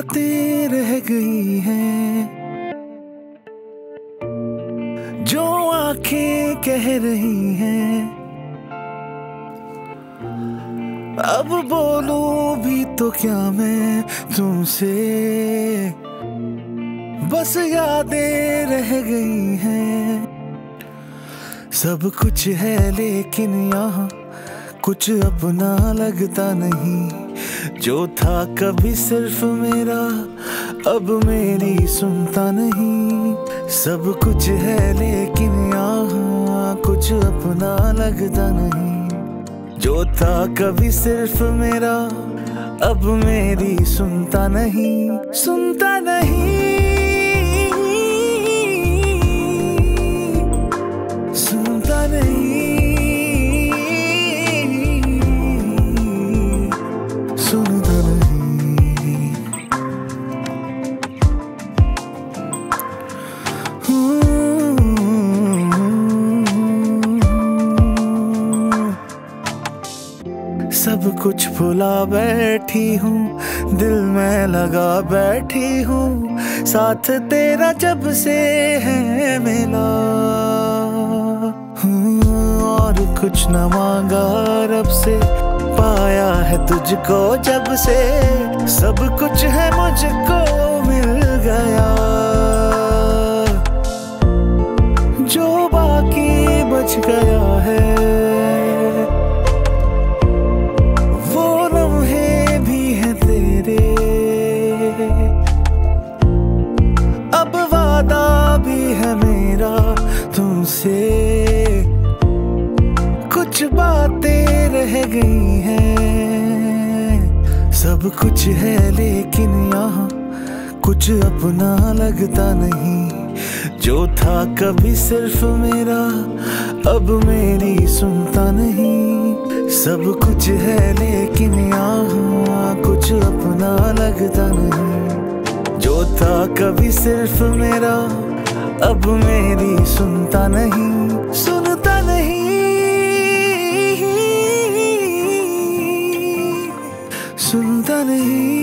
बातें रह गई हैं जो आंखें कह रही हैं। अब बोलूं भी तो क्या मैं तुमसे, बस यादें रह गई हैं। सब कुछ है लेकिन यहाँ कुछ अपना लगता नहीं। जो था कभी सिर्फ मेरा अब मेरी सुनता नहीं। सब कुछ है लेकिन यहाँ कुछ अपना लगता नहीं। जो था कभी सिर्फ मेरा अब मेरी सुनता नहीं, सुनता नहीं, सुनता नहीं। सब कुछ भुला बैठी हूँ, दिल में लगा बैठी हूँ, साथ तेरा जब से है मिला। और कुछ न मांगा रब से, पाया है तुझको जब से। सब कुछ है मुझको मिल गया, जो बाकी बच गया है तुमसे। कुछ बातें रह गई हैं। सब कुछ है लेकिन यहाँ कुछ अपना लगता नहीं। जो था कभी सिर्फ मेरा अब मेरी सुनता नहीं। सब कुछ है लेकिन यहाँ कुछ अपना लगता नहीं। जो था कभी सिर्फ मेरा अब मेरी सुनता नहीं, सुनता नहीं, सुनता नहीं।